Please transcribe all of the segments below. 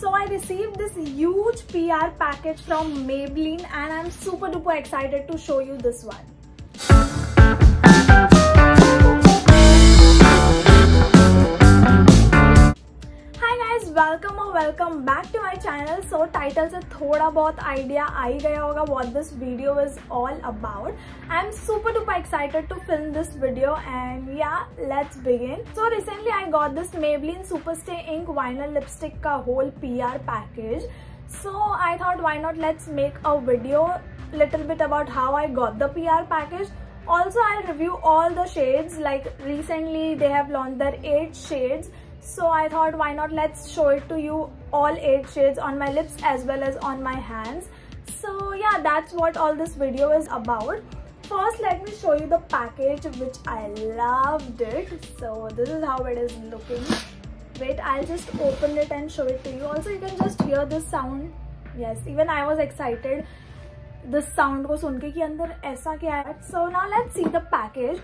So I received this huge PR package from Maybelline and I'm super duper excited to show you this one. Hi guys, welcome or welcome back to my channel. So title से थोड़ा बहुत idea आ ही गया होगा what this video is all about. I'm super duper excited to film this video and yeah, let's begin. So recently I got this Maybelline Superstay Ink Vinyl Lipstick का whole PR package. So I thought why not let's make a video little bit about how I got the PR package. Also I'll review all the shades, like recently they have launched their 8 shades. So I thought why not let's show it to you all 8 shades on my lips as well as on my hands. So yeah, that's what all this video is about. First let me show you the package, which I loved it. So this is how it is looking. Wait, I'll just open it and show it to you. Also you can just hear this sound. Yes, even I was excited this sound को सुन के कि अंदर ऐसा क्या है. So now let's see the package.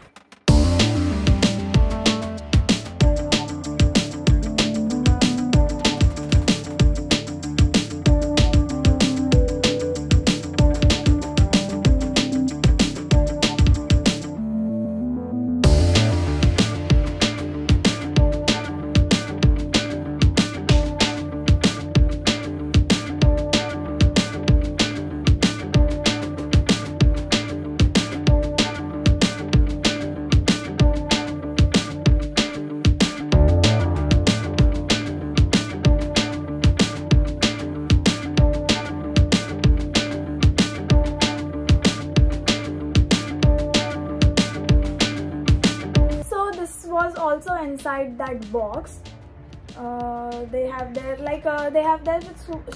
Was also inside that box. They have their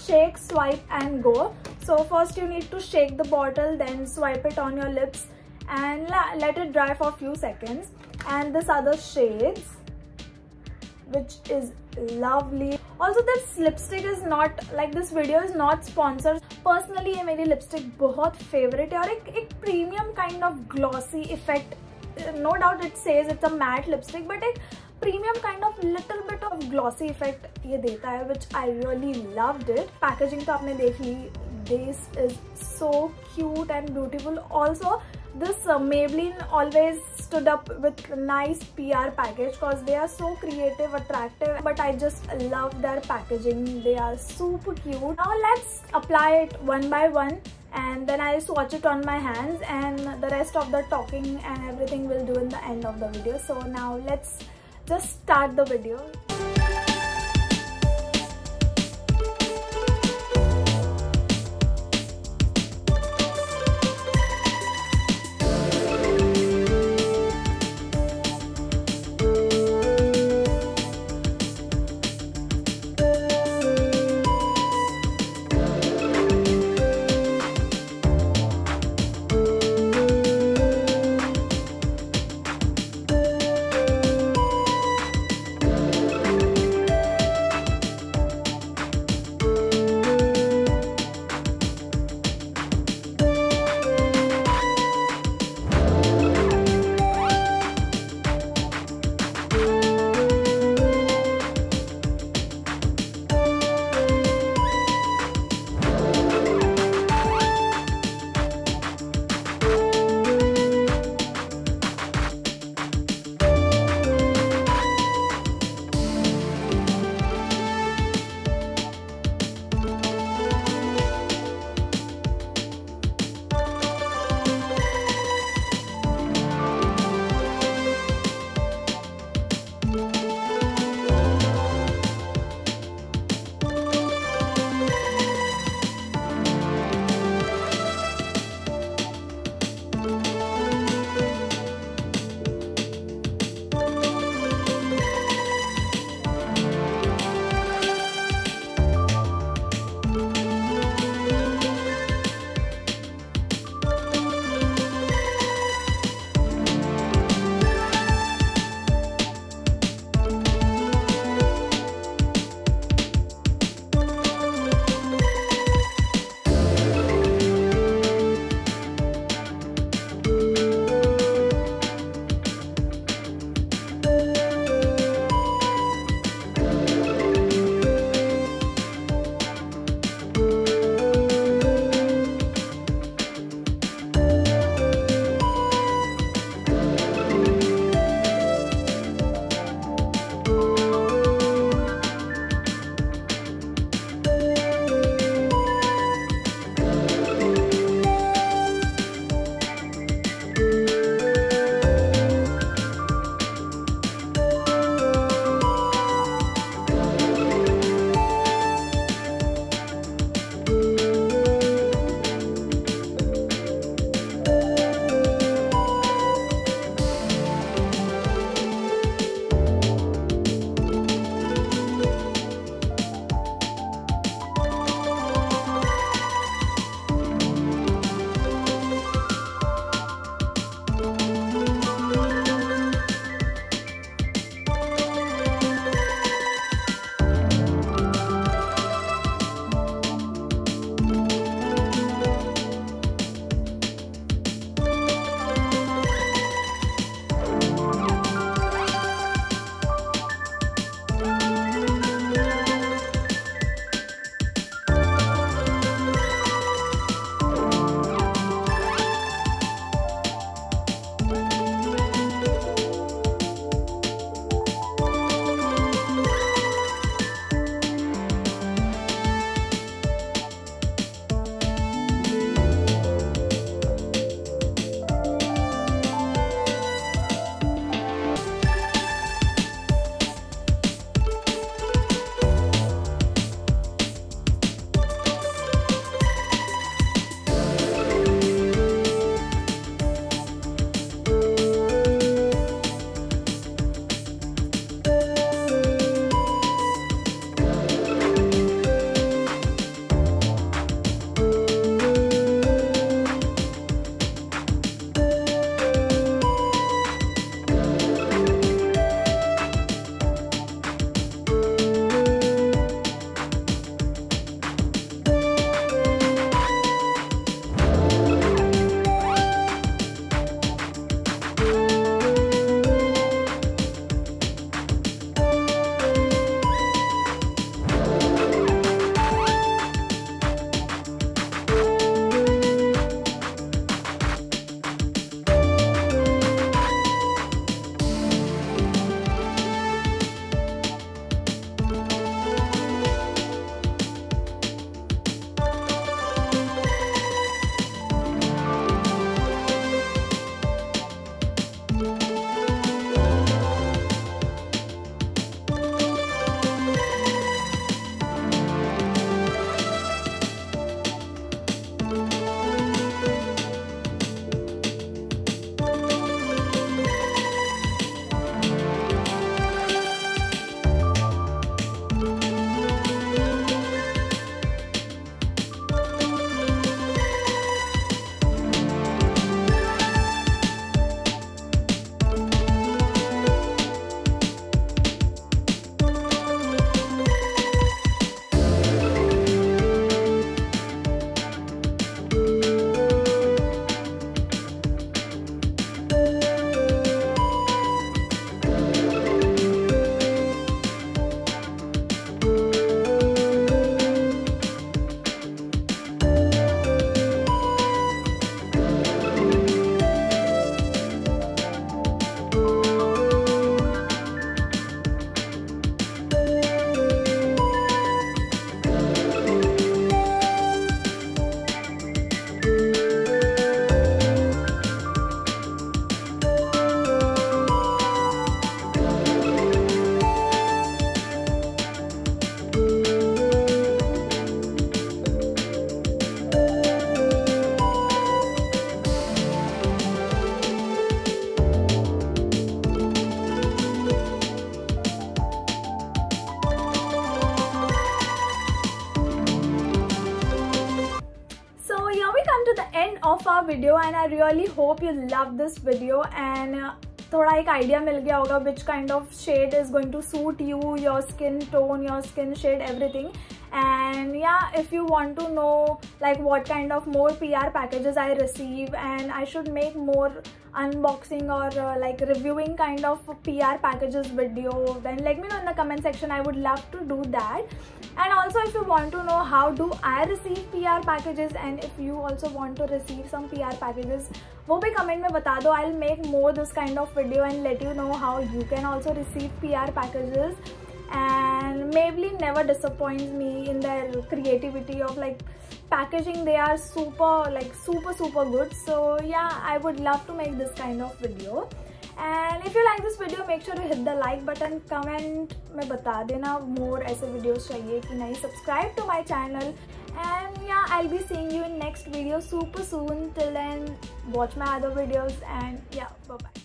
shake, swipe and go. So first you need to shake the bottle, then swipe it on your lips and let it dry for a few seconds. And this other shades, which is lovely. Also this lipstick is not, like this video is not sponsored. Personally ये मेरी lipstick बहुत favorite है और एक premium kind of glossy effect. No doubt it says it's a matte lipstick, but a premium kind of little bit of glossy effect ये देता है, which I really loved it. Packaging तो आपने देख ली. This is so cute and beautiful. Also, this Maybelline always stood up with nice PR package because they are so creative, attractive. But I just love their packaging. They are super cute. Now let's apply it one by one. And then I'll swatch it on my hands, and the rest of the talking and everything will do in the end of the video. So now let's just start the video. end of our video, and I really hope you love this video and थोड़ा एक idea मिल गया होगा which kind of shade is going to suit you, your skin tone, your skin shade, everything. And yeah, if you want to know like what kind of more PR packages I receive and I should make more unboxing or like reviewing kind of PR packages video, then let me know in the comment section. I would love to do that. And also if you want to know how do I receive PR packages and if you also want to receive some PR packages, वो भी comment में बता दो. I'll make more this kind of video and let you know how you can also receive PR packages. And Maybelline never disappoints me in their creativity of like packaging. They are super good. So yeah, I would love to make this kind of video. And if you like this video, make sure to hit the like button. Comment में बता देना more ऐसे videos चाहिए कि नहीं. Subscribe to my channel. And yeah, I'll be seeing you in next video super soon. Till then, watch my other videos and yeah, bye bye.